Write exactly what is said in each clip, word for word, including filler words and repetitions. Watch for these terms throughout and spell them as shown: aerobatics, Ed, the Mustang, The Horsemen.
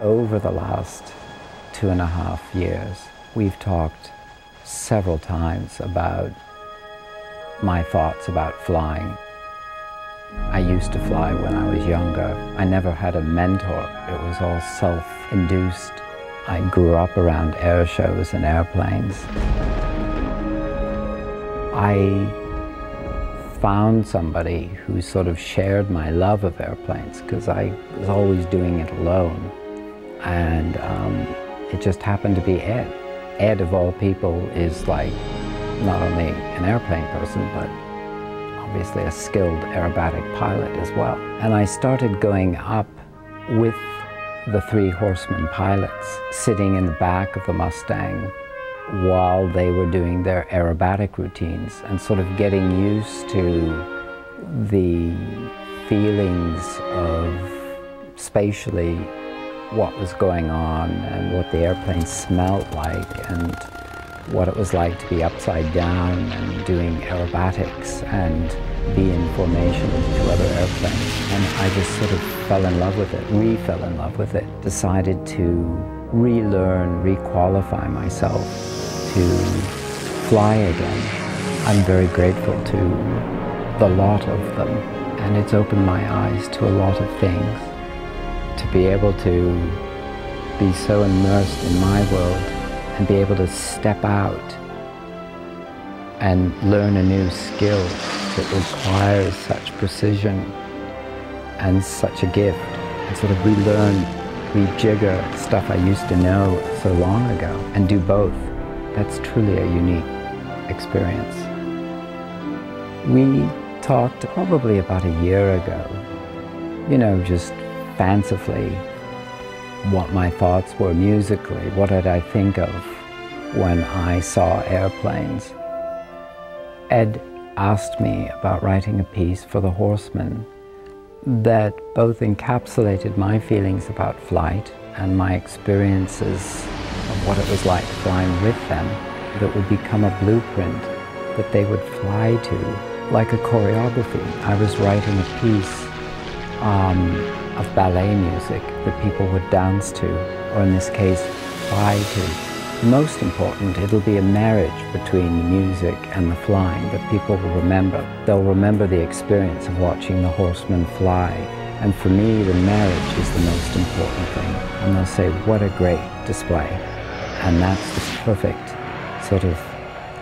Over the last two and a half years, we've talked several times about my thoughts about flying. I used to fly when I was younger. I never had a mentor. It was all self-induced. I grew up around air shows and airplanes. I found somebody who sort of shared my love of airplanes, because I was always doing it alone. And um, it just happened to be Ed. Ed, of all people, is like not only an airplane person, but obviously a skilled aerobatic pilot as well. And I started going up with the three Horsemen pilots, sitting in the back of the Mustang while they were doing their aerobatic routines, and sort of getting used to the feelings of spatially what was going on and what the airplane smelled like and what it was like to be upside down and doing aerobatics and be in formation to other airplanes. And I just sort of fell in love with it, re-fell in love with it, decided to relearn, re-qualify myself to fly again. I'm very grateful to the lot of them, and it's opened my eyes to a lot of things. To be able to be so immersed in my world and be able to step out and learn a new skill that requires such precision and such a gift, and sort of relearn, rejigger stuff I used to know so long ago, and do both. That's truly a unique experience. We talked probably about a year ago, you know, just fancifully, what my thoughts were musically, what did I think of when I saw airplanes. Ed asked me about writing a piece for The Horsemen that both encapsulated my feelings about flight and my experiences of what it was like flying with them, that would become a blueprint that they would fly to, like a choreography. I was writing a piece um, of ballet music that people would dance to, or in this case, fly to. Most important, it'll be a marriage between the music and the flying that people will remember. They'll remember the experience of watching the Horsemen fly. And for me, the marriage is the most important thing. And they'll say, what a great display. And that's the perfect sort of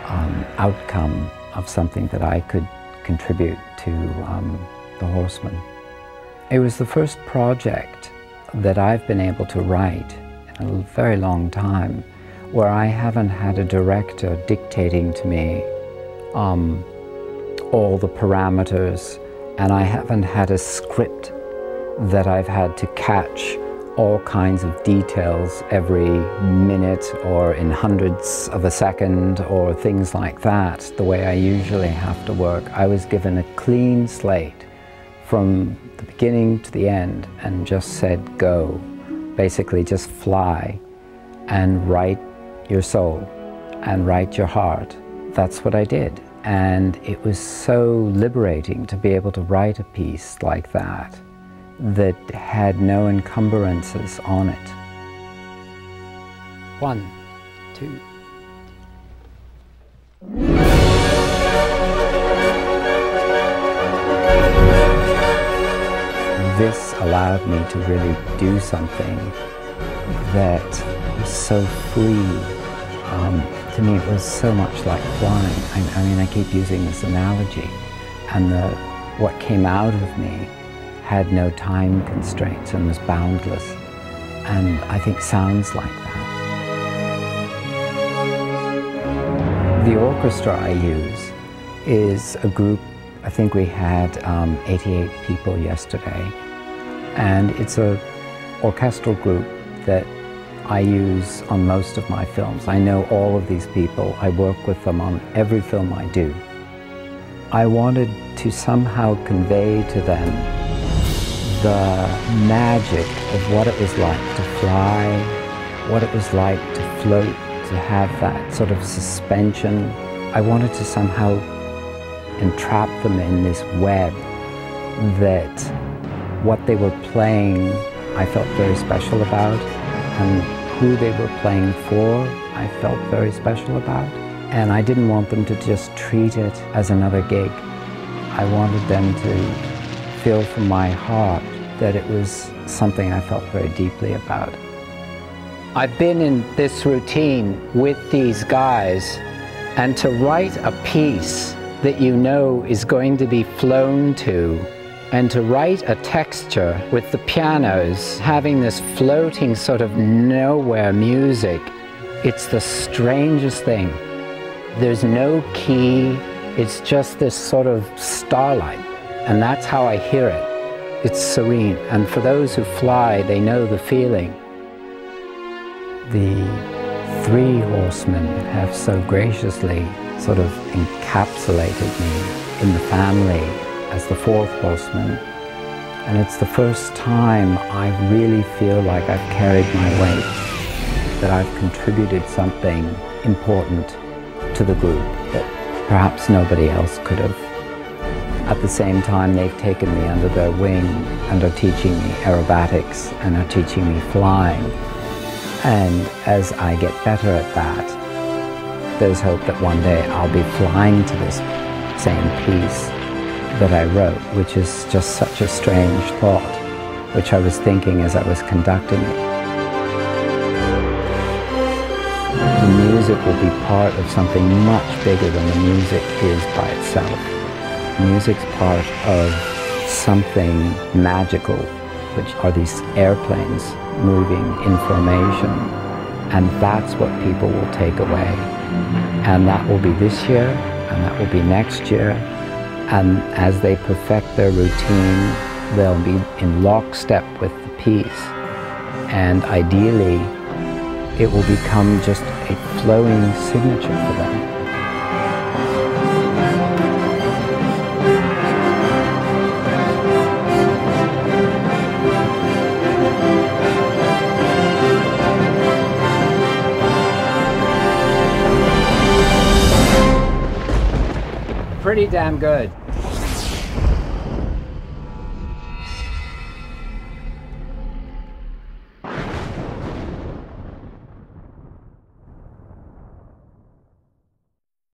um, outcome of something that I could contribute to um, the Horsemen. It was the first project that I've been able to write in a very long time where I haven't had a director dictating to me um, all the parameters, and I haven't had a script that I've had to catch all kinds of details every minute or in hundredths of a second or things like that, the way I usually have to work. I was given a clean slate from the beginning to the end, and just said, go. Basically, just fly and write your soul and write your heart. That's what I did. And it was so liberating to be able to write a piece like that, that had no encumbrances on it. One, two. This allowed me to really do something that was so free. Um, to me, it was so much like flying. I, I mean, I keep using this analogy, and the, what came out of me had no time constraints and was boundless. And I think sounds like that. The orchestra I use is a group. I think we had um, eighty-eight people yesterday. And it's an orchestral group that I use on most of my films. I know all of these people. I work with them on every film I do. I wanted to somehow convey to them the magic of what it was like to fly, what it was like to float, to have that sort of suspension. I wanted to somehow entrap them in this web that what they were playing I felt very special about, and who they were playing for I felt very special about. And I didn't want them to just treat it as another gig. I wanted them to feel from my heart that it was something I felt very deeply about. I've been in this routine with these guys, and to write a piece that you know is going to be flown to, and to write a texture with the pianos having this floating sort of nowhere music, it's the strangest thing. There's no key, it's just this sort of starlight, and that's how I hear it. It's serene, and for those who fly, they know the feeling. The three horsemen have so graciously sort of encapsulated me in the family as the fourth horseman, and it's the first time I really feel like I've carried my weight, that I've contributed something important to the group that perhaps nobody else could have. At the same time, they've taken me under their wing and are teaching me aerobatics and are teaching me flying. And as I get better at that, there's hope that one day I'll be flying to this same piece that I wrote, which is just such a strange thought, which I was thinking as I was conducting it. The music will be part of something much bigger than the music is by itself. Music's part of something magical, which are these airplanes moving in formation. And that's what people will take away. And that will be this year, and that will be next year. And as they perfect their routine, they'll be in lockstep with the piece. And ideally, it will become just a flowing signature for them. Pretty damn good.